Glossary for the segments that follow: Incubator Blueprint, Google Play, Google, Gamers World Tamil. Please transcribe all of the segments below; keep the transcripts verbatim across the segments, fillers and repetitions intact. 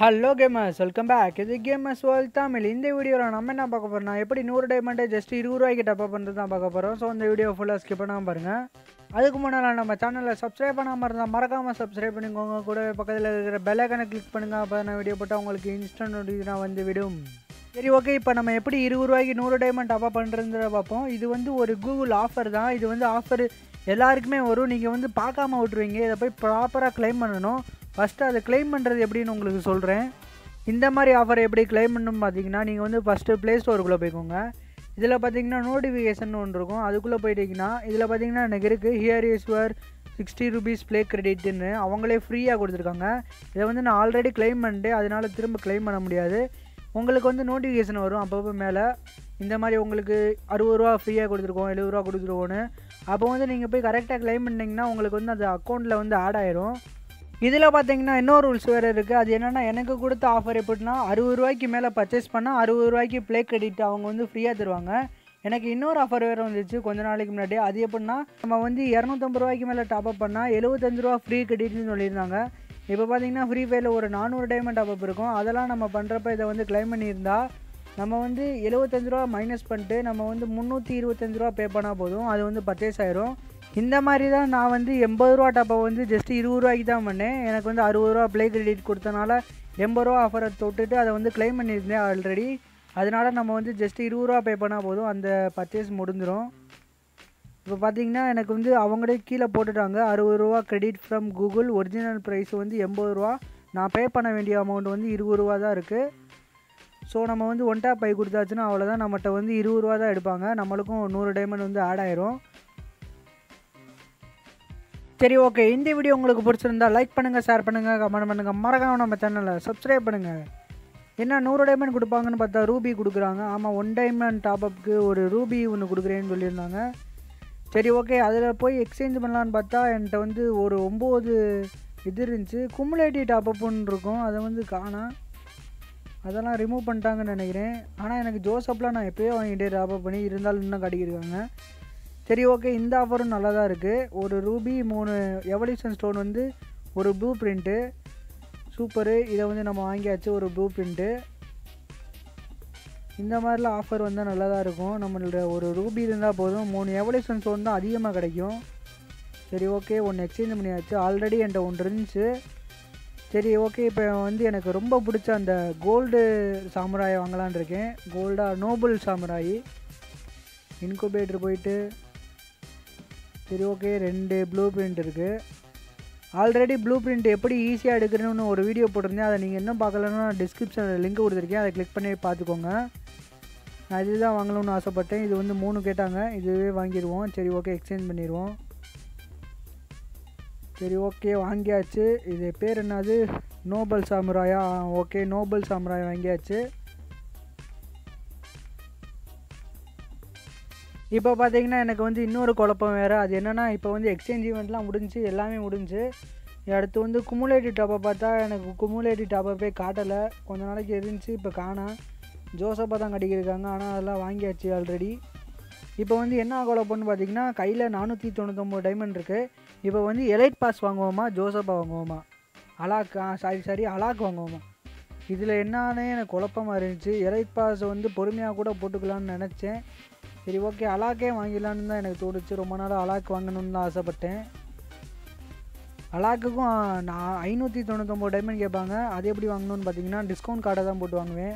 Hello gamers, welcome back. This is Gamers World Tamil. In this video, I am going to talk about how just twenty rupees tap up. So, in this video, full skip panna parunga. Channel subscribe panna subscribe panninga kuda pakkadula bell icon click pannunga video potta ungalku instant notification vandha vidum. சரி okay இப்போ நம்ம எப்படி twenty rupees one hundred diamond அபா பண்றதுன்றத பாப்போம். இது வந்து ஒரு Google ஆஃபர் தான். இது வந்து ஆஃபர் எல்லாருக்குமே வரும். நீங்க வந்து பார்க்காம விட்டுருவீங்க. இத போய் ப்ராப்பரா claim பண்ணனும். ஃபர்ஸ்ட் அத claim பண்றது எப்படின்னு உங்களுக்கு சொல்றேன். இந்த மாதிரி ஆஃபர் எப்படி claim பண்ணனும் பாத்தீங்கன்னா நீங்க வந்து ஃபர்ஸ்ட் Play Store குள்ள போய்க்கோங்க. இதுல பாத்தீங்கன்னா நோட்டிஃபிகேஷன் ஒன்று இருக்கும். அதுக்குள்ள போய்ட்டீங்கன்னா இதுல பாத்தீங்கன்னா எனக்கு இருக்கு here is your sixty rupees Play Credit ன்னு அவங்களே ஃப்ரீயா கொடுத்திருக்காங்க. இத வந்து நான் ஆல்ரெடி claim பண்ணிட்டே அதனால திரும்ப claim பண்ண முடியாது. உங்களுக்கு வந்து நோட்டிஃபிகேஷன் வரும் அப்பப்ப மேல இந்த மாதிரி உங்களுக்கு sixty rupees ஃப்ரீயா கொடுத்திருக்கோம் seventy rupees கொடுத்திருக்கோம்னு அப்போ வந்து நீங்க போய் கரெக்ட்டா claim பண்ணீங்கன்னா உங்களுக்கு வந்து அது அக்கவுண்ட்ல வந்து ஆட் ஆயிடும். இதல பாத்தீங்கன்னா இன்னொரு ரூல்ஸ் வேற இருக்கு. அது என்னன்னா எனக்கு கொடுத்த ஆஃபர் எப்படினா sixty rupees மேல பர்சேஸ் பண்ணா sixty rupees Play Credit அவங்க வந்து ஃப்ரீயா தருவாங்க. எனக்கு இன்னொரு ஆஃபர் வேற வந்துச்சு கொஞ்ச நாளைக்கு முன்னாடி. அது எப்படினா நம்ம வந்து two hundred fifty rupees மேல டாப் அப் பண்ணா seventy-five rupees ஃப்ரீ கிரெடிட்னு சொல்லிருந்தாங்க. இப்போ பாத்தீங்கன்னா ஃப்ரீ ஃபயர்ல ஒரு four hundred டைமண்ட் அபப் இருக்கும். அதெல்லாம் நம்ம பண்றப்ப இத வந்து claim பண்ணிருந்தா நம்ம வந்து seventy-five rupees மைனஸ் பண்ணிட்டு நம்ம வந்து three hundred twenty-five rupees பே பண்ணா போதும் அது வந்து பர்சேஸ் ஆயிடும். இந்த மாதிரி தான் நான் வந்து eighty rupees டாப் அப் வந்து just twenty rupees தான் பண்ணேன். எனக்கு வந்து sixty rupees Play Credit கொடுத்தனால eighty rupees ஆஃபரை தொட்டுட்டு அத வந்து claim பண்ணிருந்தேன் ஆல்ரெடி. அதனால நம்ம வந்து just twenty rupees பே பண்ணா போதும் அந்த பர்சேஸ் முடிஞ்சிரும். இப்போ பாத்தீங்கன்னா எனக்கு வந்து அவங்களே கீழ போட்டுட்டாங்க sixty rupees credit from Google original price வந்து eighty rupees நான் பே பண்ண வேண்டிய அமௌண்ட் வந்து twenty rupees தான் இருக்கு. சோ நம்ம வந்து one tap பை கொடுத்தாச்சுனா அவ்வளவுதான் நம்மட்ட வந்து twenty rupees தான் எடுப்பாங்க. நமக்கும் one hundred டைமண்ட் வந்து ஆட் ஆயிரும். சரி ஓகே இந்த வீடியோ உங்களுக்கு பிடிச்சிருந்தா லைக் பண்ணுங்க, ஷேர் பண்ணுங்க, கமெண்ட் பண்ணுங்க. மறக்காம நம்ம சேனலை subscribe பண்ணுங்க. என்ன one hundred டைமண்ட் கொடுப்பாங்கன்னு பார்த்தா ரூபி கொடுக்குறாங்க. ஆமா one டைமண்ட் டாப் அப்க்கு ஒரு ரூபி ஒன்னு கொடுக்குறேன்னு சொல்லிருந்தாங்க. சரி ஓகே அதல போய் எக்ஸ்சேஞ்ச் பண்ணலாம்னு பார்த்தா என்கிட்ட வந்து ஒரு nine இது இருந்துச்சு குமுலேட்டிவ் டாப் அப்னு இருக்கும். அத வந்து காணா அதெல்லாம் ரிமூவ் பண்ணிட்டாங்கன்னு நினைக்கிறேன். ஆனா எனக்கு ஜோசப்ல நான் எப்பவே வாங்கிட்டே டாப் அப் பண்ணி இருந்தாலும் இன்னும் கடிக்கிருக்காங்க. சரி ஓகே இந்த ஆஃபரும் நல்லா தான் இருக்கு. ஒரு ரூபி மூணு எவல்யூஷன் ஸ்டோன் வந்து ஒரு ப்ளூ பிரிண்ட் சூப்பர். இத வந்து நம்ம வாங்கியாச்சு ஒரு ப்ளூ பிரிண்ட். இந்த மாதிரில ஆஃபர் வந்தா நல்லா தான் இருக்கும். நம்மளோட ஒரு ரூபி இருந்தா போதும் மூணு எவல்யூஷன் ஸ்டோன் தான் அதிகமாக கிடைக்கும். சரி ஓகே ஒன்னு எக்ஸ்சேஞ்ச் பண்ணியாச்சு. ஆல்ரெடி என்கிட்ட ஒன்று இருந்துச்சு. சரி ஓகே இப்போ வந்து எனக்கு ரொம்ப பிடிச்ச அந்த கோல்டு சாமுராய் வாங்கலாம்னு இருக்கேன். கோல்டா நோபல் சாமுராய் இன்குபேட்டர் போயிட்டு சரி ஓகே ரெண்டு ப்ளூ பிரிண்ட் இருக்கு. ஆல்ரெடி ப்ளூ பிரிண்ட் எப்படி ஈஸியா எடுக்கணும்னு ஒரு வீடியோ போட்டிருந்தேன். அதை நீங்க இன்னும் பார்க்கலன்னா டிஸ்கிரிப்ஷன்ல லிங்க் கொடுத்திருக்கேன். அதை கிளிக் பண்ணி பாத்துக்கோங்க. நான் இதுதான் வாங்கணும்னு ஆசைப்பட்டேன். இது வந்து மூணு கேட்டாங்க இதுவே வாங்கிடுவோம். சரி ஓகே எக்ஸ்சேஞ்ச் பண்ணிடுவோம். சரி ஓகே வாங்கியாச்சு. இது பேர் என்னது நோபல் சாமுராயா. ஓகே நோபல் சாமுராய் வாங்கியாச்சு. இப்போ பாத்தீங்கன்னா எனக்கு வந்து இன்னொரு குழப்பம் வேற. அது என்னன்னா இப்போ வந்து எக்ஸ்சேஞ்ச் ஈவென்ட்லாம் முடிஞ்சு எல்லாமே முடிஞ்சு அடுத்து வந்து குமுலேட்டிவ் டாப் அப் பார்த்தா எனக்கு குமுலேட்டிவ் டாப் அப்பே காட்டல. கொஞ்ச நாளைக்கு இருந்துச்சு இப்போ காணா ஜோசப்பா தான் கட்டிக்கிருக்காங்க. ஆனால் அதெல்லாம் வாங்கியாச்சு ஆல்ரெடி. இப்போ வந்து என்ன குழப்பம்னு பார்த்தீங்கன்னா கையில் நானூற்றி தொண்ணூத்தொம்பது டைமண்ட் இருக்குது. இப்போ வந்து எலைட் பாஸ் வாங்குவோமா ஜோசப்பா வாங்குவோமா அலாக் சாரி சாரி அலாக் வாங்குவோமா இதில் என்னன்னே எனக்கு குழப்பமாக இருந்துச்சு. எலைட் பாஸ் வந்து பொறுமையாக கூட போட்டுக்கலான்னு நினச்சேன். சரி ஓகே அலாக்கே வாங்கிடலான்னு தான் எனக்கு தோணுச்சு. ரொம்ப நாள் அலாக் வாங்கணும்னு தான் ஆசைப்பட்டேன். அலாக்குக்கும் நான் ஐநூற்றி தொண்ணூத்தொம்பது டைமண்ட் கேட்பாங்க. அது எப்படி வாங்கணும்னு பார்த்தீங்கன்னா டிஸ்கவுண்ட் கார்டை தான் போட்டு வாங்குவேன்.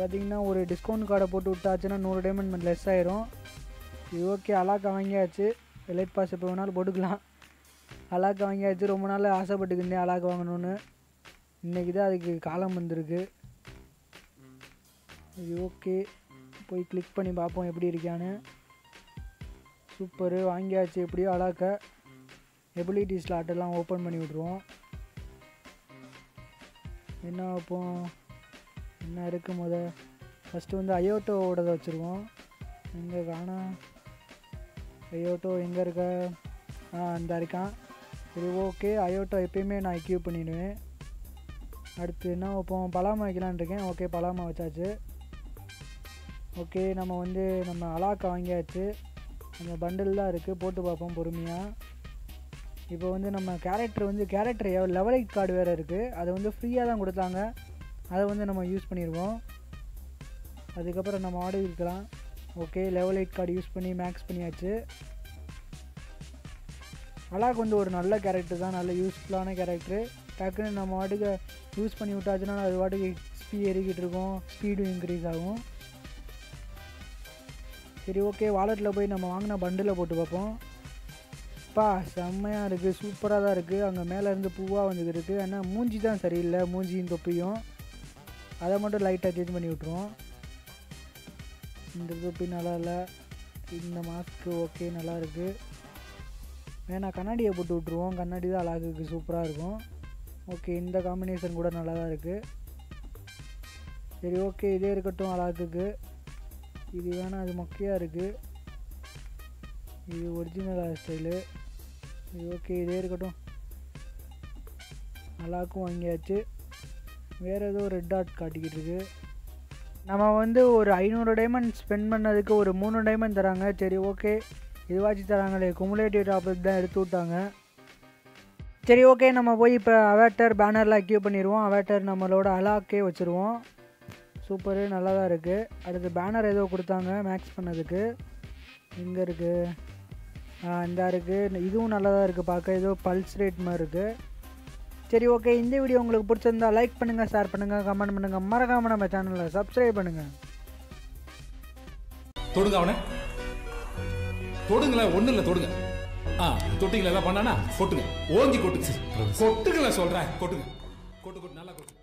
பார்த்தீங்கன்னா ஒரு டிஸ்கவுண்ட் கார்டை போட்டு விட்டாச்சுன்னா நூறு டைமண்ட் லெஸ் ஆயிரும். இது ஓகே அலாக்கா வாங்கியாச்சு. லைட் பாஸ் இப்போ வேணாலும் போட்டுக்கலாம். அலாக்கா வாங்கியாச்சு. ரொம்ப நாள் ஆசைப்பட்டுக்கிருந்தேன் அலாக்கா வாங்கணும்னு. இன்றைக்கி தான் அதுக்கு காலம் வந்திருக்கு. இது ஓகே போய் கிளிக் பண்ணி பார்ப்போம் எப்படி இருக்கான்னு. சூப்பர் வாங்கியாச்சு. எப்படியோ அலாக்கா எபிலிட்டி ஸ்லாட்டெல்லாம் ஓப்பன் பண்ணி விட்ருவோம். என்ன வைப்போம் என்ன இருக்கும் போது ஃபஸ்ட்டு வந்து அயோட்டோவோட வச்சுருவோம். எங்கே காணா அயோட்டோ எங்கே இருக்க ஆ அந்த இருக்கான். சரி ஓகே அயோட்டோ எப்பயுமே நான் எக்யூ பண்ணிடுவேன். அடுத்து என்ன வைப்போம் பலாமா வைக்கலான் இருக்கேன். ஓகே பலாமா வச்சாச்சு. ஓகே நம்ம வந்து நம்ம அலாக்கா வாங்கியாச்சு. அந்த பண்டில் தான் இருக்குது போட்டு பார்ப்போம் பொறுமையாக. இப்போ வந்து நம்ம கேரக்டர் வந்து கேரக்டர் லெவல் எயிட் கார்டு வேறு இருக்குது, அதை வந்து ஃப்ரீயாக தான் கொடுத்தாங்க, அதை வந்து நம்ம யூஸ் பண்ணிடுவோம். அதுக்கப்புறம் நம்ம ஆர்டர் இருக்கலாம். Okay, level eight card use பண்ணி மேக்ஸ் பண்ணியாச்சு. அழாக் வந்து ஒரு நல்ல கேரக்டர் தான், நல்ல யூஸ்ஃபுல்லான கேரக்டர். டக்குன்னு நம்ம வாட்டுக்கு யூஸ் பண்ணி விட்டாச்சுன்னா அது வாட்டுக்கு எக்ஸ்பி ஏறிக்கிட்டு இருக்கும், ஸ்பீடும் இன்க்ரீஸ் ஆகும். சரி ஓகே, வாலெட்டில் போய் நம்ம வாங்கின பண்டில் போட்டு பார்ப்போம். பா செம்மையாக இருக்குது, சூப்பராக தான் இருக்குது. அங்கே மேலே இருந்து பூவாக வந்துக்கிருக்கு, ஆனால் மூஞ்சி தான் சரியில்லை, மூஞ்சியும் தொப்பியும். அதை மட்டும் லைட்டாக சேஞ்ச் பண்ணி விட்ருவோம். இந்த தொப்பி நல்லா இல்லை, இந்த மாஸ்க்கு ஓகே நல்லா இருக்குது. வேணா கண்ணாடியை போட்டு விட்ருவோம், கண்ணாடி தான் அழகுக்கு சூப்பராக இருக்கும். ஓகே, இந்த காம்பினேஷன் கூட நல்லா தான் இருக்குது. சரி ஓகே, இதே இருக்கட்டும் அழகுக்கு. இது வேணால், அது மொக்கையாக இருக்குது. இது ஒரிஜினலாக ஸ்டைலு. இது ஓகே, இதே இருக்கட்டும். அழாக்கும் வாங்கியாச்சு. வேறு ஏதோ ரெட் டாட் காட்டிக்கிட்டு இருக்குது. நம்ம வந்து ஒரு ஐநூறு டைமண்ட் ஸ்பெண்ட் பண்ணதுக்கு ஒரு மூணு டைமண்ட் தராங்க. சரி ஓகே, இதுவாச்சு தராங்களே, குமுலேட்டிவ் டாப்பிக் தான் எடுத்து விட்டாங்க. சரி ஓகே, நம்ம போய் இப்போ அவேட்டர் பேனர்லாம் அக்யூவ் பண்ணிடுவோம். அவேட்டர் நம்மளோட அலாக்கே வச்சுருவோம். சூப்பரு, நல்லா தான் இருக்குது. அடுத்து பேனர் ஏதோ கொடுத்தாங்க மேக்ஸ் பண்ணதுக்கு. இங்கே இருக்குது, இந்த இருக்குது, இதுவும் நல்லா தான் இருக்குது பார்க்க, ஏதோ பல்ஸ் ரேட் மாதிரி இருக்குது. சரி ஓகே, இந்த வீடியோ உங்களுக்கு பிடிச்சிருந்தா லைக் பண்ணுங்கள், ஷேர் பண்ணுங்கள், கமெண்ட் பண்ணுங்கள், மறக்காமல் நம்ம சேனலை சப்ஸ்கிரைப் பண்ணுங்கள். தொடுங்க அவனை, தொடுங்களேன், ஒன்றும் இல்லை, தொடுங்க. ஆ தொட்டிங்களா எல்லாம் பண்ணானா, கொட்டுங்க, ஓஞ்சி கொட்டுங்க, கொட்டுங்களேன் சொல்கிறேன், கொட்டுங்க, கொட்டு கொட்டு நல்லா கொட்டு.